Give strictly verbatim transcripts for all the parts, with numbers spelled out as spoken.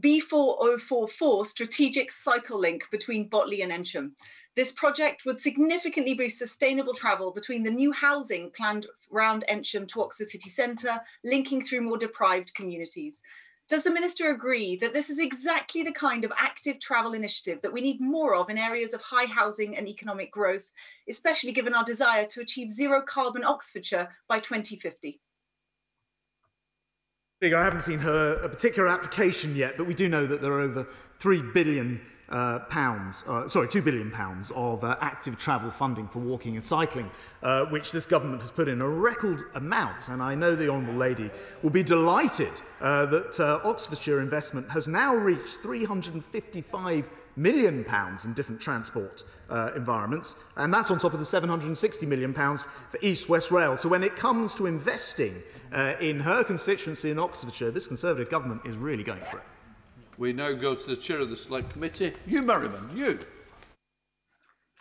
B four oh four four strategic cycle link between Botley and Ensham. This project would significantly boost sustainable travel between the new housing planned round Ensham to Oxford city centre, linking through more deprived communities. Does the Minister agree that this is exactly the kind of active travel initiative that we need more of in areas of high housing and economic growth, especially given our desire to achieve zero carbon Oxfordshire by twenty fifty? I haven't seen her a particular application yet, but we do know that there are over three billion uh, pounds, uh, sorry, two billion pounds of uh, active travel funding for walking and cycling, uh, which this government has put in a record amount. And I know the Honourable Lady will be delighted uh, that uh, Oxfordshire investment has now reached three hundred fifty-five million pounds in different transport uh, environments, and that's on top of the seven hundred sixty million pounds for East West Rail. So when it comes to investing uh, in her constituency in Oxfordshire, this Conservative government is really going for it. We now go to the Chair of the Select Committee. Hugh Merriman, you.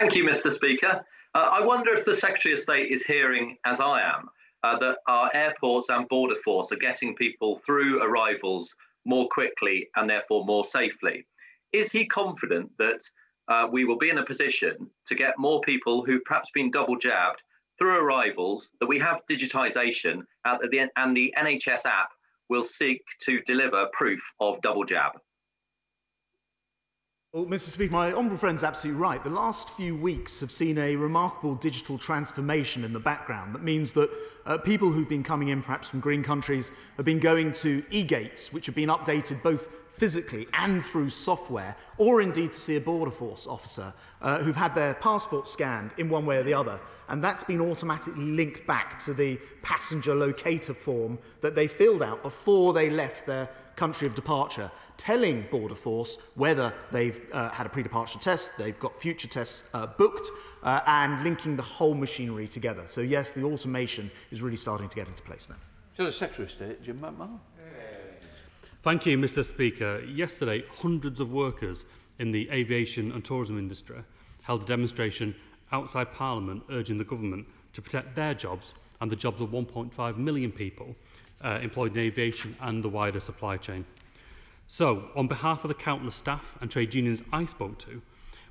Thank you, Mister Speaker. Uh, I wonder if the Secretary of State is hearing, as I am, uh, that our airports and border force are getting people through arrivals more quickly and therefore more safely. Is he confident that uh, we will be in a position to get more people who've perhaps been double jabbed through arrivals, that we have digitisation at the, and the N H S app will seek to deliver proof of double jab? Well, Mister Speaker, my honourable friend's absolutely right. The last few weeks have seen a remarkable digital transformation in the background. That means that uh, people who've been coming in perhaps from green countries have been going to e-gates, which have been updated both physically and through software, or indeed to see a border force officer uh, who've had their passport scanned in one way or the other, and that's been automatically linked back to the passenger locator form that they filled out before they left their country of departure, telling border force whether they've uh, had a pre-departure test, they've got future tests uh, booked, uh, and linking the whole machinery together. So yes, the automation is really starting to get into place now. So the Secretary of State, Jim McMahon. Thank you, Mister Speaker. Yesterday, hundreds of workers in the aviation and tourism industry held a demonstration outside Parliament urging the government to protect their jobs and the jobs of one point five million people uh, employed in aviation and the wider supply chain. So, on behalf of the countless staff and trade unions I spoke to,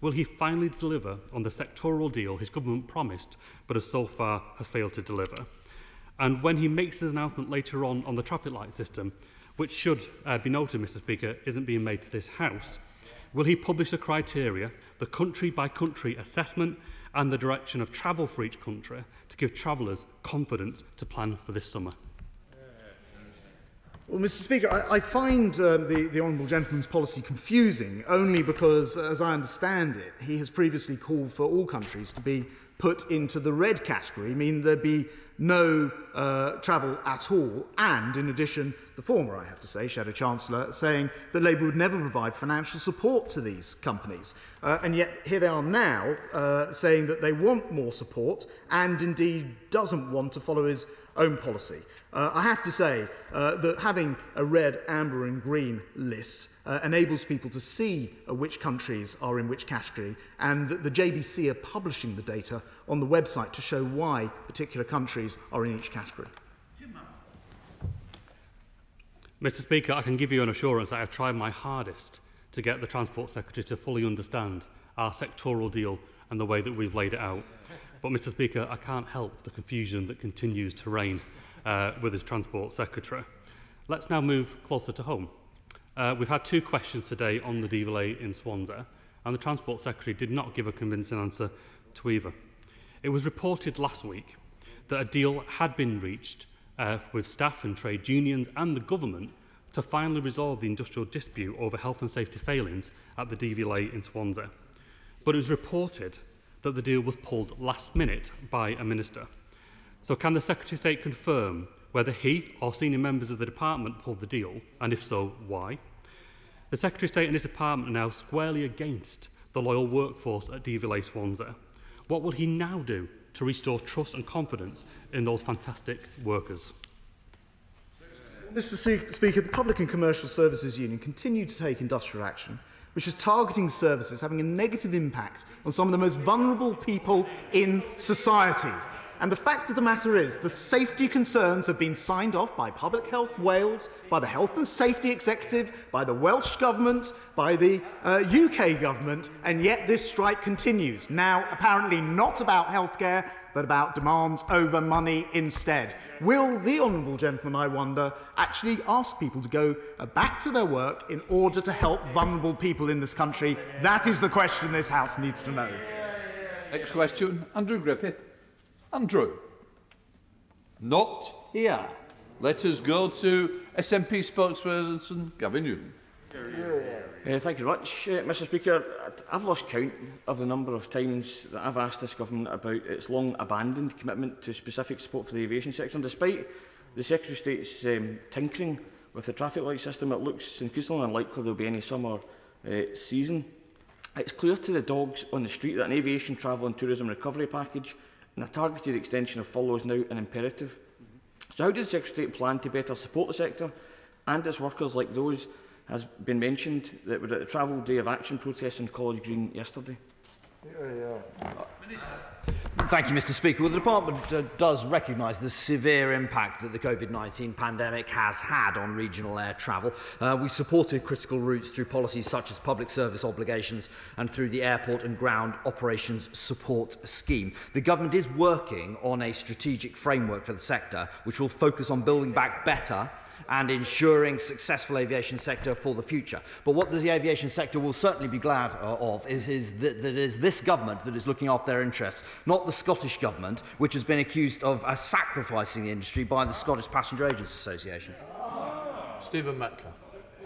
will he finally deliver on the sectoral deal his government promised but has so far has failed to deliver? And when he makes his announcement later on on the traffic light system, which should uh, be noted, Mister Speaker, isn't being made to this House, will he publish the criteria, the country-by-country assessment and the direction of travel for each country to give travellers confidence to plan for this summer? Well, Mister Speaker, I, I find uh, the, the Honourable Gentleman's policy confusing only because, as I understand it, he has previously called for all countries to be put into the red category, meaning there'd be no uh, travel at all, and, in addition, the former, I have to say, Shadow Chancellor, saying that Labour would never provide financial support to these companies. Uh, and yet, here they are now uh, saying that they want more support and, indeed, doesn't want to follow his own policy. Uh, I have to say uh, that having a red, amber and green list uh, enables people to see uh, which countries are in which category, and that the J B C are publishing the data on the website to show why particular countries are in each category. Mister Speaker, I can give you an assurance that I have tried my hardest to get the Transport Secretary to fully understand our sectoral deal and the way that we've laid it out. But, Mister Speaker, I can't help the confusion that continues to reign uh, with his Transport Secretary. Let's now move closer to home. Uh, we've had two questions today on the D V L A in Swansea, and the Transport Secretary did not give a convincing answer to either. It was reported last week that a deal had been reached uh, with staff and trade unions and the government to finally resolve the industrial dispute over health and safety failings at the D V L A in Swansea. But it was reported that the deal was pulled last minute by a minister. So can the Secretary of State confirm whether he or senior members of the department pulled the deal, and if so, why? The Secretary of State and his department are now squarely against the loyal workforce at D V L A Swansea. What will he now do to restore trust and confidence in those fantastic workers? Mister Speaker, the Public and Commercial Services Union continue to take industrial action, which is targeting services having a negative impact on some of the most vulnerable people in society. And the fact of the matter is, the safety concerns have been signed off by Public Health Wales, by the Health and Safety Executive, by the Welsh Government, by the uh, U K Government, and yet this strike continues. Now, apparently not about healthcare, but about demands over money instead. Will the honourable gentleman, I wonder, actually ask people to go back to their work in order to help vulnerable people in this country? That is the question this House needs to know. Next question, Andrew Griffith. Andrew, not here. Let us go to S N P spokesperson Gavin Ewing. Uh, thank you very much, uh, Mister Speaker. I've lost count of the number of times that I've asked this government about its long-abandoned commitment to specific support for the aviation sector. And despite the Secretary of State's um, tinkering with the traffic light system, it looks increasingly unlikely there will be any summer uh, season. It's clear to the dogs on the street that an aviation travel and tourism recovery package and a targeted extension of furlough is now an imperative. Mm-hmm. So how does the Secretary of State plan to better support the sector and its workers like those, has been mentioned, that were at the Travel Day of Action protests in College Green yesterday? Yeah, yeah. Thank you, Mister Speaker. Well, the Department uh, does recognise the severe impact that the COVID nineteen pandemic has had on regional air travel. Uh, we've supported critical routes through policies such as public service obligations and through the Airport and Ground Operations Support Scheme. The Government is working on a strategic framework for the sector, which will focus on building back better and ensuring successful aviation sector for the future. But what the aviation sector will certainly be glad uh, of is, is that, that it is this government that is looking after their interests, not the Scottish government, which has been accused of uh, sacrificing the industry by the Scottish Passenger Agents Association. Stephen Metcalfe.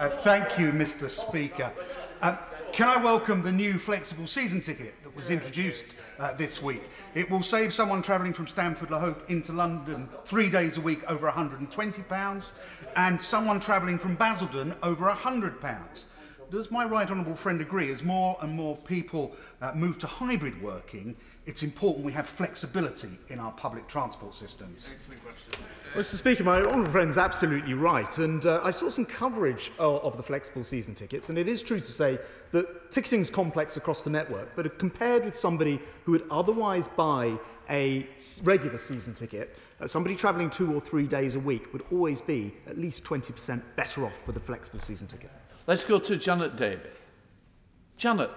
Uh, thank you, Mister Speaker. Uh, can I welcome the new flexible season ticket that was introduced uh, this week? It will save someone travelling from Stamford-La-Hope into London three days a week over one hundred and twenty pounds, and someone travelling from Basildon over one hundred pounds. Does my right honourable friend agree, as more and more people uh, move to hybrid working, it's important we have flexibility in our public transport systems? Excellent question. Mister Speaker, my honourable friend's absolutely right, and uh, I saw some coverage uh, of the flexible season tickets, and it is true to say that ticketing's complex across the network, but compared with somebody who would otherwise buy a regular season ticket, uh, somebody travelling two or three days a week would always be at least twenty percent better off with a flexible season ticket. Let's go to Janet Davey. Janet.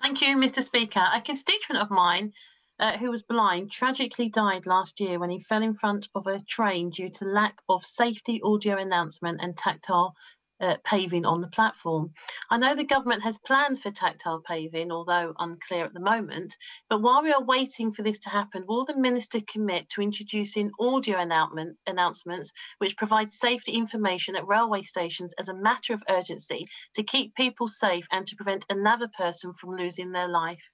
Thank you, Mister Speaker. A constituent of mine uh, who was blind tragically died last year when he fell in front of a train due to lack of safety audio announcement and tactile uh, paving on the platform. I know the government has plans for tactile paving, although unclear at the moment, but while we are waiting for this to happen, will the Minister commit to introducing audio announcement, announcements which provide safety information at railway stations as a matter of urgency to keep people safe and to prevent another person from losing their life?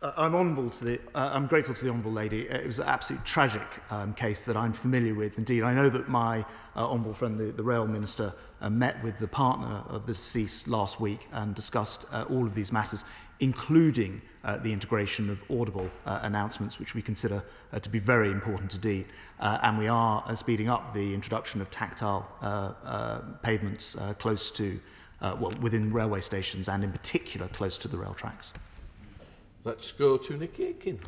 Uh, I'm, honourable to the, uh, I'm grateful to the Honourable Lady. It was an absolute tragic um, case that I'm familiar with. Indeed, I know that my uh, Honourable friend, the, the Rail Minister, uh, met with the partner of the deceased last week and discussed uh, all of these matters, including uh, the integration of audible uh, announcements, which we consider uh, to be very important indeed. Uh, and we are uh, speeding up the introduction of tactile uh, uh, pavements uh, close to, uh, well, within railway stations and in particular close to the rail tracks. Let's go to Nick Eakin.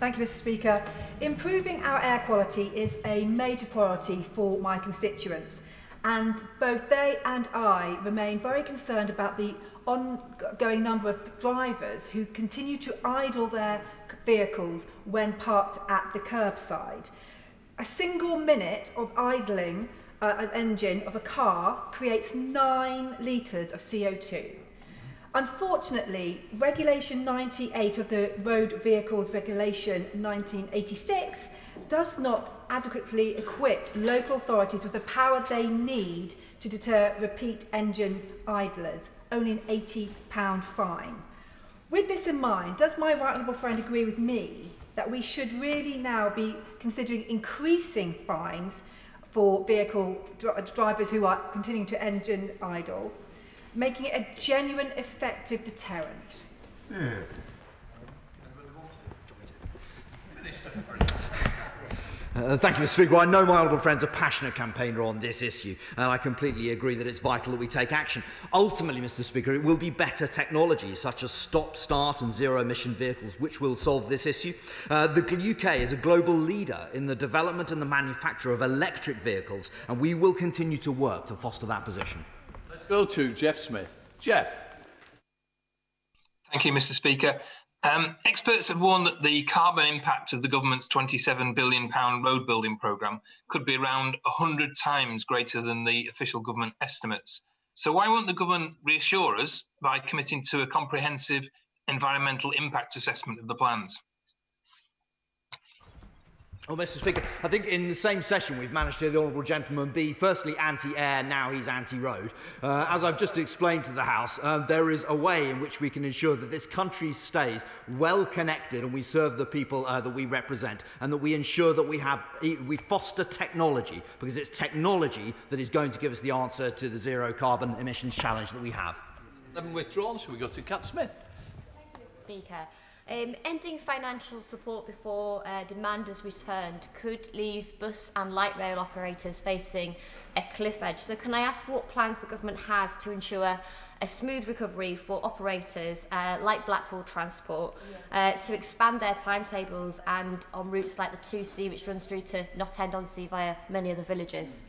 Thank you, Mister Speaker. Improving our air quality is a major priority for my constituents, and both they and I remain very concerned about the ongoing number of drivers who continue to idle their vehicles when parked at the curbside. A single minute of idling uh, an engine of a car creates nine litres of C O two. Unfortunately, Regulation ninety-eight of the Road Vehicles Regulation nineteen eighty-six does not adequately equip local authorities with the power they need to deter repeat engine idlers, only an eighty pound fine. With this in mind, does my right honourable friend agree with me that we should really now be considering increasing fines for vehicle dri- drivers who are continuing to engine idle, making it a genuine, effective deterrent? Yeah. Uh, thank you, Mister Speaker. Well, I know my honourable friend's a passionate campaigner on this issue, and I completely agree that it's vital that we take action. Ultimately, Mister Speaker, it will be better technology, such as stop, start and zero-emission vehicles, which will solve this issue. Uh, the U K is a global leader in the development and the manufacture of electric vehicles, and we will continue to work to foster that position. Let's go to Jeff Smith. Jeff. Thank you, Mister Speaker. Um, experts have warned that the carbon impact of the government's twenty-seven billion pound road building programme could be around one hundred times greater than the official government estimates. So why won't the government reassure us by committing to a comprehensive environmental impact assessment of the plans? Well, Mister Speaker, I think in the same session we've managed to hear the honourable gentleman be firstly anti-air, now he's anti-road. Uh, as I've just explained to the House, uh, there is a way in which we can ensure that this country stays well connected and we serve the people uh, that we represent, and that we ensure that we have we foster technology, because it's technology that is going to give us the answer to the zero carbon emissions challenge that we have. Then withdrawn, shall we go to Cat Smith? Thank you, Mister Speaker. Um, ending financial support before uh, demand is returned could leave bus and light rail operators facing a cliff edge. So can I ask what plans the government has to ensure a smooth recovery for operators uh, like Blackpool Transport yeah. uh, to expand their timetables and on routes like the two C, which runs through to Knott End on Sea via many other villages?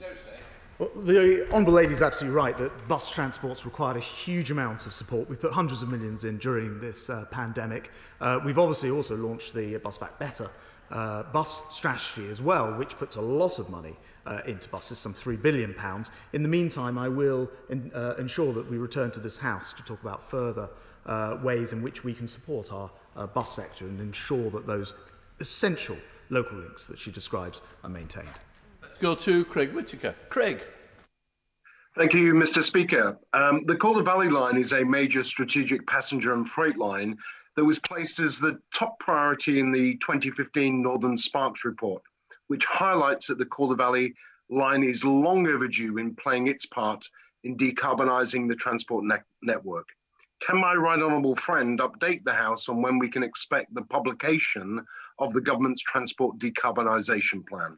Thursday. Well, the Honourable Lady is absolutely right that bus transport's required a huge amount of support. We put hundreds of millions in during this uh, pandemic. Uh, we've obviously also launched the Bus Back Better uh, bus strategy as well, which puts a lot of money uh, into buses, some three billion pounds. In the meantime, I will in, uh, ensure that we return to this House to talk about further uh, ways in which we can support our uh, bus sector and ensure that those essential local links that she describes are maintained. Go to Craig Whittaker. Craig. Thank you, Mister Speaker. Um, the Calder Valley line is a major strategic passenger and freight line that was placed as the top priority in the twenty fifteen Northern Sparks report, which highlights that the Calder Valley line is long overdue in playing its part in decarbonising the transport ne network. Can my right honourable friend update the House on when we can expect the publication of the government's transport decarbonisation plan?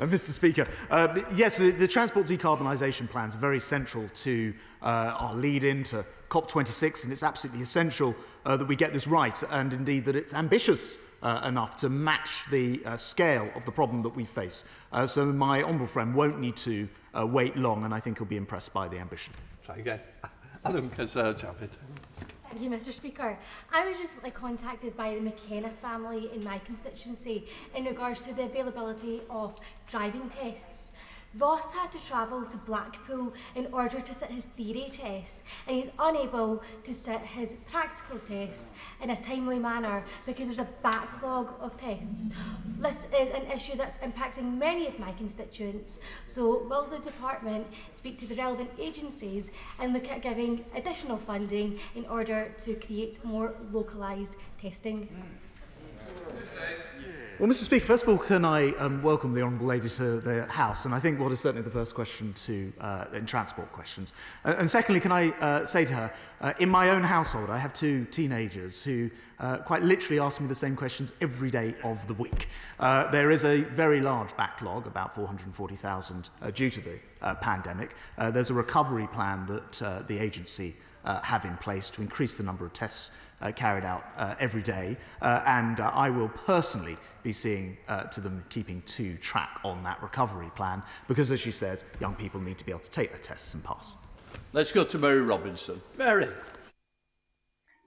Uh, Mister Speaker, uh, yes, the, the transport decarbonisation plan is very central to uh, our lead-in to COP twenty-six, and it's absolutely essential uh, that we get this right, and indeed that it's ambitious uh, enough to match the uh, scale of the problem that we face. Uh, so my honourable friend won't need to uh, wait long, and I think he'll be impressed by the ambition. Try again. Adam Kazarjavit. Thank you, Mister Speaker. I was recently contacted by the McKenna family in my constituency in regards to the availability of driving tests. Ross had to travel to Blackpool in order to sit his theory test, and he's unable to sit his practical test in a timely manner because there's a backlog of tests. This is an issue that's impacting many of my constituents, so will the department speak to the relevant agencies and look at giving additional funding in order to create more localised testing? Well, Mister Speaker, first of all, can I um, welcome the Honourable Lady to the House, and I think what is certainly the first question to, uh, in transport questions. Uh, and secondly, can I uh, say to her, uh, in my own household, I have two teenagers who uh, quite literally ask me the same questions every day of the week. Uh, there is a very large backlog, about four hundred and forty thousand, uh, due to the uh, pandemic. Uh, there's a recovery plan that uh, the agency uh, have in place to increase the number of tests Uh, carried out uh, every day, uh, and uh, I will personally be seeing uh, to them keeping to track on that recovery plan, because, as she says, young people need to be able to take their tests and pass. Let's go to Mary Robinson. Mary.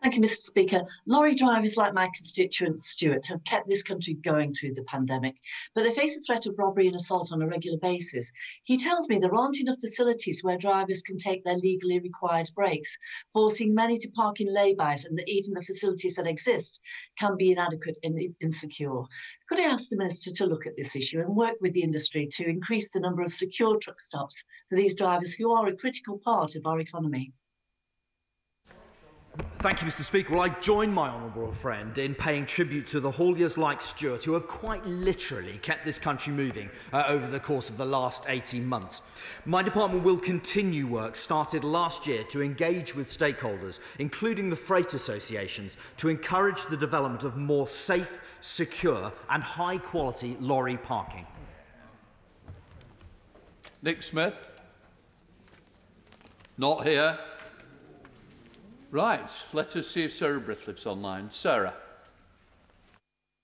Thank you, Mister Speaker. Lorry drivers like my constituent Stuart have kept this country going through the pandemic, but they face the threat of robbery and assault on a regular basis. He tells me there aren't enough facilities where drivers can take their legally required breaks, forcing many to park in laybys, and that even the facilities that exist can be inadequate and insecure. Could I ask the Minister to look at this issue and work with the industry to increase the number of secure truck stops for these drivers who are a critical part of our economy? Thank you, Mister Speaker. Well, I join my honourable friend in paying tribute to the hauliers-like Stuart who have quite literally kept this country moving uh, over the course of the last eighteen months. My department will continue work started last year to engage with stakeholders, including the freight associations, to encourage the development of more safe, secure and high-quality lorry parking. Nick Smith? Not here. Right, let us see if Sarah Britliff's online. Sarah.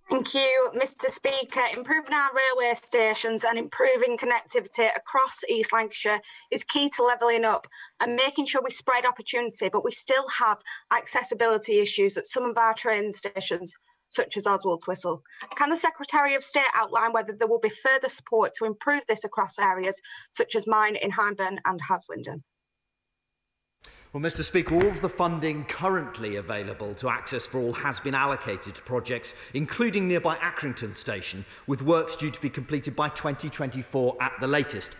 Thank you, Mister Speaker. Improving our railway stations and improving connectivity across East Lancashire is key to levelling up and making sure we spread opportunity, but we still have accessibility issues at some of our train stations, such as Oswaldtwistle. Can the Secretary of State outline whether there will be further support to improve this across areas such as mine in Hindburn and Haslinden? Well, Mister Speaker, all of the funding currently available to Access for All has been allocated to projects, including nearby Accrington Station, with works due to be completed by twenty twenty-four at the latest.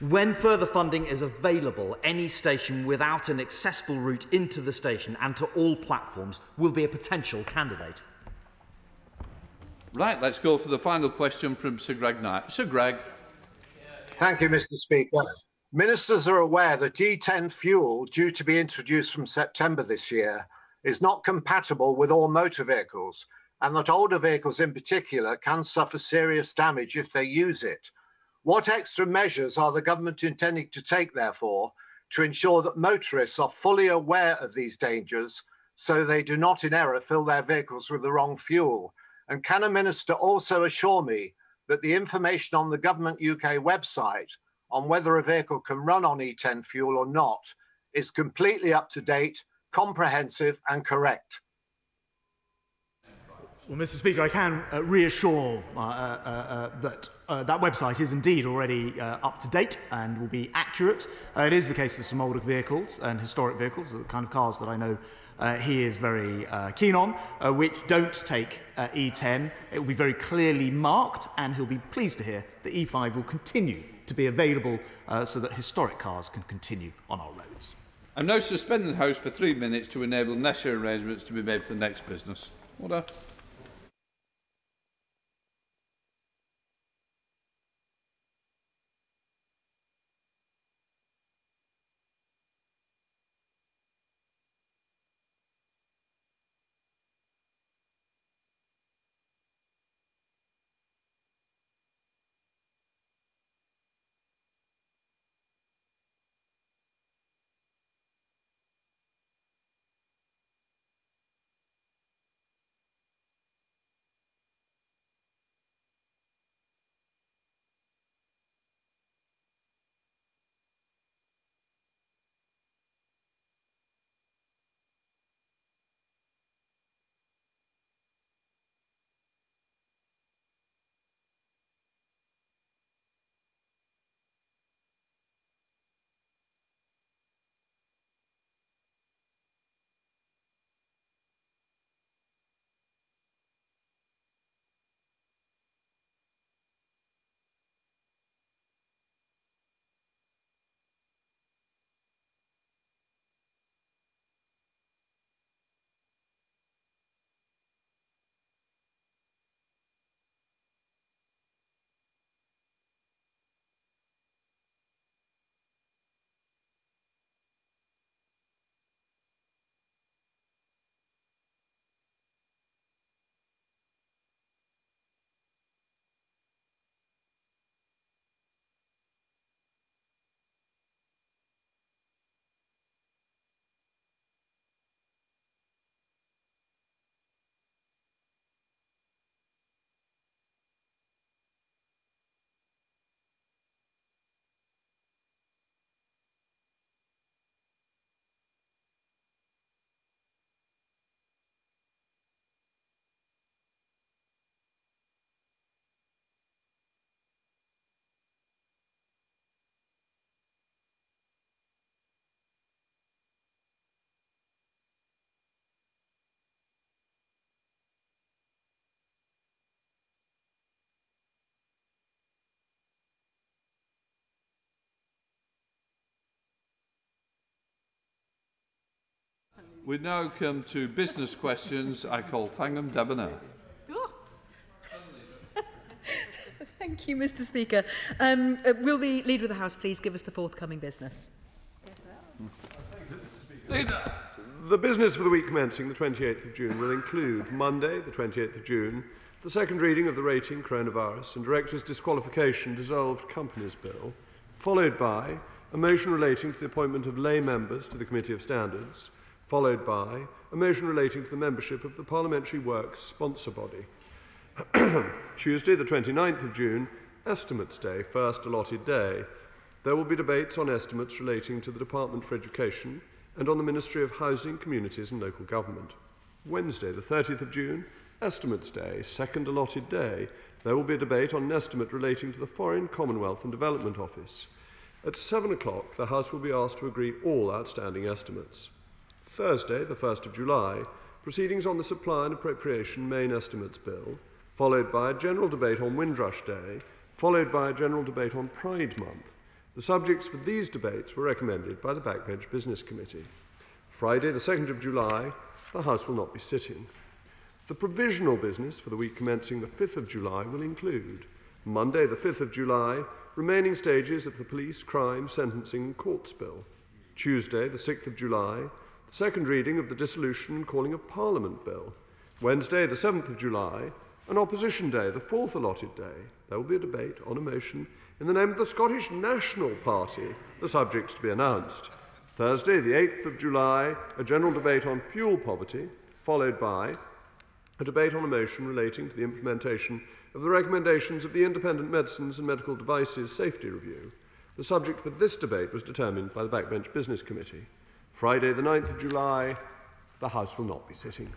When further funding is available, any station without an accessible route into the station and to all platforms will be a potential candidate. Right, let's go for the final question from Sir Greg Knight. Sir Greg. Thank you, Mister Speaker. Ministers are aware that E ten fuel, due to be introduced from September this year, is not compatible with all motor vehicles, and that older vehicles in particular can suffer serious damage if they use it. What extra measures are the government intending to take, therefore, to ensure that motorists are fully aware of these dangers so they do not in error fill their vehicles with the wrong fuel? And can a minister also assure me that the information on the Government U K website on whether a vehicle can run on E ten fuel or not is completely up to date, comprehensive and correct? Well, Mister Speaker, I can uh, reassure uh, uh, uh, that uh, that website is indeed already uh, up to date and will be accurate. Uh, it is the case of some older vehicles and historic vehicles, the kind of cars that I know Uh, he is very uh, keen on, uh, which don't take uh, E ten. It will be very clearly marked, and he'll be pleased to hear that E five will continue to be available uh, so that historic cars can continue on our roads. I'm now suspending the House for three minutes to enable necessary arrangements to be made for the next business. Order. We now come to business questions. I call Thangham Debonair. Thank you, Mister Speaker. Um, uh, will the Leader of the House please give us the forthcoming business? Leader. The business for the week commencing the twenty-eighth of June will include Monday, the twenty-eighth of June, the second reading of the Rating, Coronavirus and Directors' Disqualification Dissolved Companies Bill, followed by a motion relating to the appointment of lay members to the Committee of Standards, followed by a motion relating to the membership of the Parliamentary Works Sponsor Body. Tuesday, the twenty-ninth of June, Estimates Day, first allotted day. There will be debates on estimates relating to the Department for Education and on the Ministry of Housing, Communities and Local Government. Wednesday, the thirtieth of June, Estimates Day, second allotted day. There will be a debate on an estimate relating to the Foreign, Commonwealth and Development Office. At seven o'clock, the House will be asked to agree all outstanding estimates. Thursday, the first of July, proceedings on the Supply and Appropriation Main Estimates Bill, followed by a general debate on Windrush Day, followed by a general debate on Pride Month. The subjects for these debates were recommended by the Backbench Business Committee. Friday, the second of July, the House will not be sitting. The provisional business for the week commencing the fifth of July will include Monday, the fifth of July, remaining stages of the Police, Crime, Sentencing and Courts Bill. Tuesday, the sixth of July, the second reading of the Dissolution and Calling of Parliament Bill. Wednesday, the seventh of July, an Opposition Day, the fourth allotted day. There will be a debate on a motion in the name of the Scottish National Party, the subjects to be announced. Thursday, the eighth of July, a general debate on fuel poverty, followed by a debate on a motion relating to the implementation of the recommendations of the Independent Medicines and Medical Devices Safety Review. The subject for this debate was determined by the Backbench Business Committee. Friday, the ninth of July, the House will not be sitting.